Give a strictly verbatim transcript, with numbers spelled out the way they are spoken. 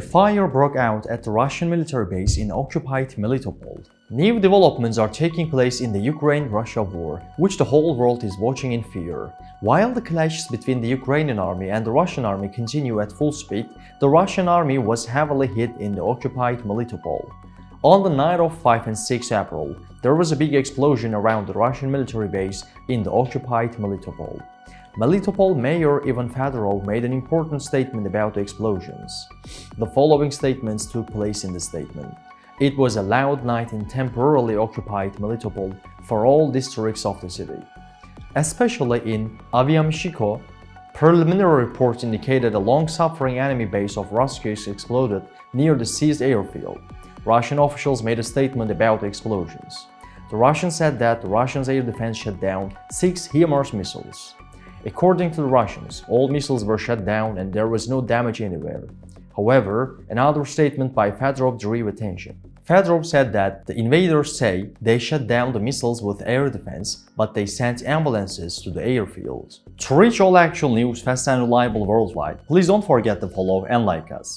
A fire broke out at the Russian military base in occupied Melitopol. New developments are taking place in the Ukraine-Russia war, which the whole world is watching in fear. While the clashes between the Ukrainian army and the Russian army continue at full speed, the Russian army was heavily hit in the occupied Melitopol. On the night of five and six April, there was a big explosion around the Russian military base in the occupied Melitopol. Melitopol Mayor Ivan Fedorov made an important statement about the explosions. The following statements took place in the statement. It was a loud night in temporarily occupied Melitopol for all districts of the city, especially in Aviamistechko. Preliminary reports indicated a long-suffering enemy base of Ruskies exploded near the seized airfield. Russian officials made a statement about the explosions. The Russians said that the Russian air defense shut down six HIMARS missiles. According to the Russians, all missiles were shut down and there was no damage anywhere. However, another statement by Fedorov drew attention. Fedorov said that the invaders say they shut down the missiles with air defense, but they sent ambulances to the airfield. To reach all actual news fast and reliable worldwide, please don't forget to follow and like us.